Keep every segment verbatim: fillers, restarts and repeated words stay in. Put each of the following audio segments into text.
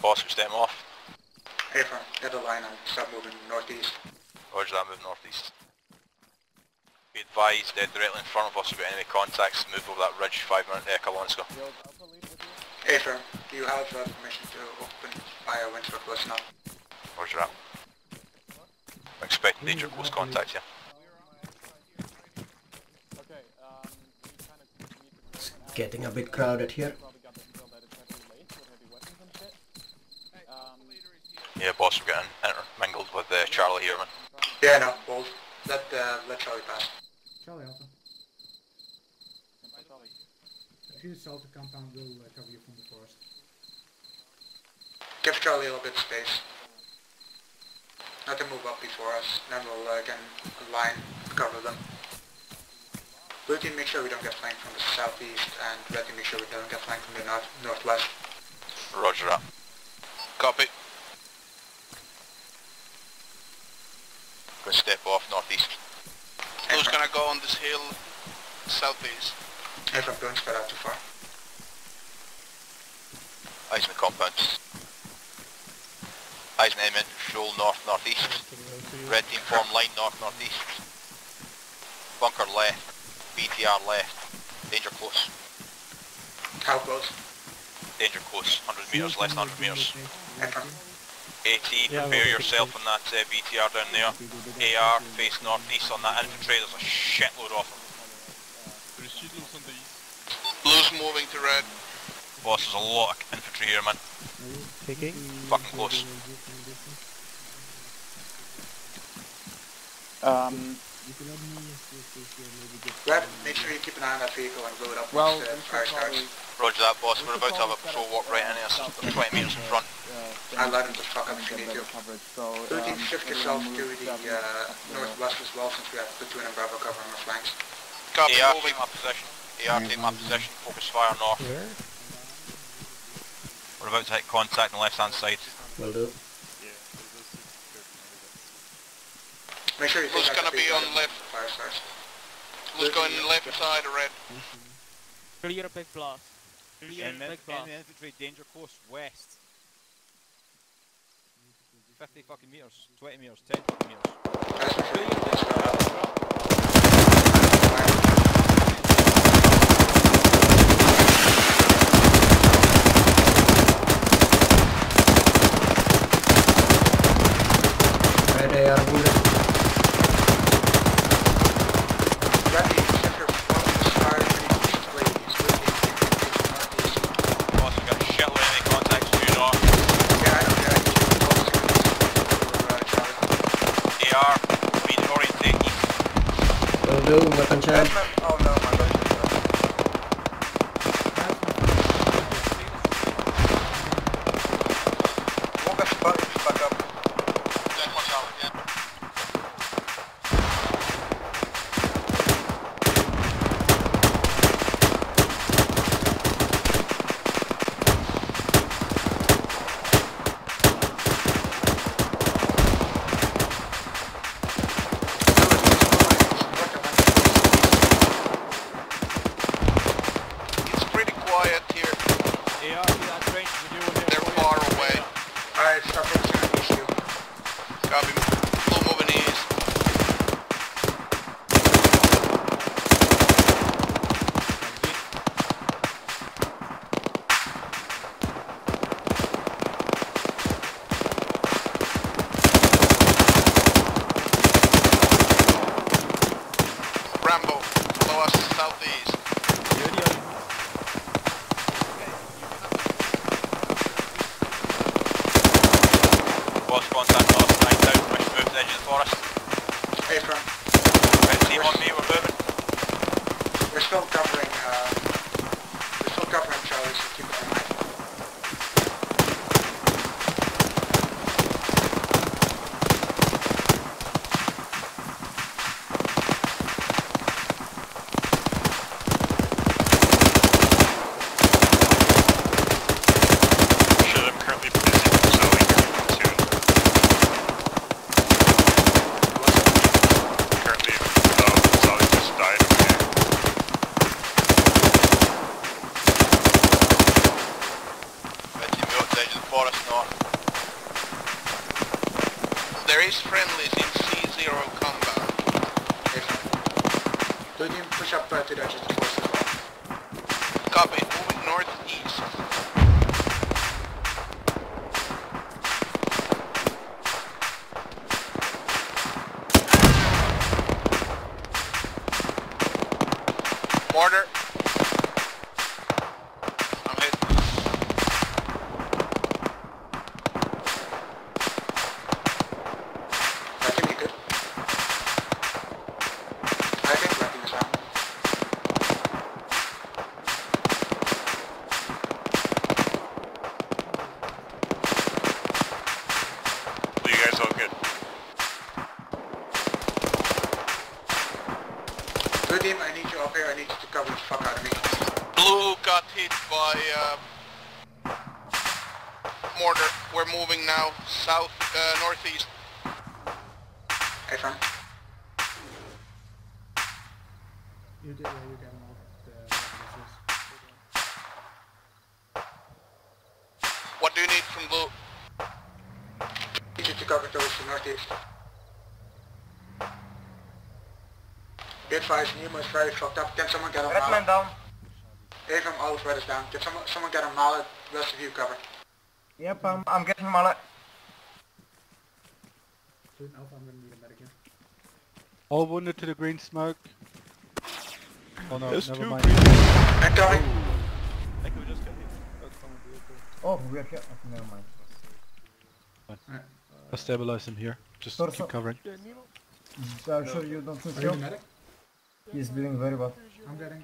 Fire stem off. Hey, firm. Get a line on sub moving northeast. Roger that, move northeast. Be advised, uh, directly in front of us we've got enemy contacts, move over that ridge five minute uh, Kalonska. Hey, firm. Do you have uh, permission to open fire when we're close enough? Roger that. I expect danger close contact here. It's getting a bit crowded here. Yeah, boss, we're getting intermingled with uh, Charlie here, man. Yeah, no, bold. Let, uh, let Charlie pass. Charlie, Alpha. If you assault the compound, we'll uh, cover you from the forest. Give Charlie a little bit of space. Let them move up before us, then we'll uh, again line cover them. Blue team, make sure we don't get flanked from the southeast, and red team, make sure we don't get flanked from the north northwest. Roger that. Copy. Gonna step off northeast. Who's gonna go on this hill southeast? If I'm going spread out too far. Eyes in the compounds. Eyes in aim in, shoal north northeast. Red team form line north northeast. Bunker left. B T R left. Danger close. How close? Danger close. one hundred metres, less than one hundred metres. AT, prepare yeah, yourself on that uh, B T R down there. A R, face northeast on that infantry, there's a shitload of them. Blue's moving to red. Boss, there's a lot of infantry here, man. Taking? Fucking close. Um... Red, make sure you keep an eye on that vehicle and blow it up well, once the fire starts. Roger that, boss. We're about to have a patrol walk right in here, so twenty metres in front. I'll let him just fuck up if you need to. Blue team, shift yourself to the uh, northwest as well, since we have platoon and Bravo covering our flanks. Copy, A R moving. Take my position. A R take my position. Focus fire north. We're about to hit contact on the left-hand side. Will do. Make sure you take gonna be on left. Fire starts. Who's going left side of red? Clear a big blast. Clear a big blast. Enemy infantry danger course west. fifty fucking meters. twenty meters. ten meters. Right there, bullet. No, oh no, my God. Walk us back up. Then watch out again. for us north. There is friendlies in C zero combat. Yes, sir. Do you push up uh, to the edge of the course as well? Copy. Moving northeast. Order. I'm hit. I can be good. I think wrapping this up. So you guys all good? Blue team, I need you up here, I need you to cover the fuck out of me. Blue got hit by uh, mortar. We're moving now, south, uh, northeast. Hey, Frank. You did, yeah, you got him off. The... What do you need from Blue? I need you to cover towards the northeast. Bitfires, Nemo is very fucked up. Can someone get a mallet? Redman down. Avram always red is down. Can someone, someone get a mallet? Rest of you cover. Yep, um, I'm getting a mallet. Dude, Alpha, I'm gonna need a medic here. All wounded to the green smoke. Oh no, there's never mind. I'm coming. I think we just got hit. Oh, we are here. Okay, never mind. Right. I'll stabilize him here. Just Torso. Keep covering. Yeah, I'm no. sure you don't need you medic? He's bleeding very well. I'm getting...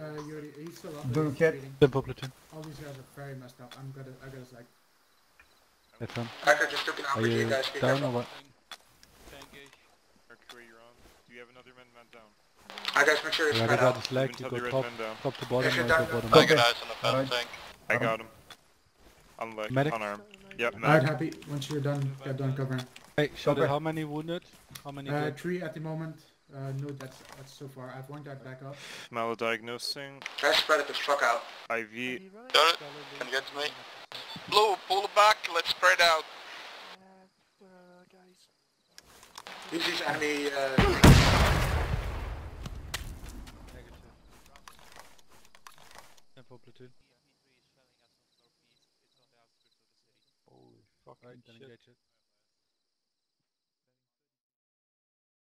Uh, you're, he's still up. Do you care? Simple platoon. All these guys are very messed up. I'm gonna... I gotta like... That's fine. I just took an R P G, you guys. Be down or what? Do you have another man man down? I guys make sure you spread out. I got his leg, top, top to bottom, right to bottom. I got eyes on the fence right. tank. I got him. On leg, medic? On arm. Yep, medic. Alright, happy. Once you're done, get done covering. Hey, Shadow, how many wounded? How many? Uh, three at the moment. Uh, no, that's, that's so far. I've one guy back up. Malodiagnosing. Try to spread it the fuck out. I V. Got it. Can you get to me? Blue, pull it back. Let's spread out. Uh, guys. This is enemy. Uh... Tempo platoon. Holy fucking shit.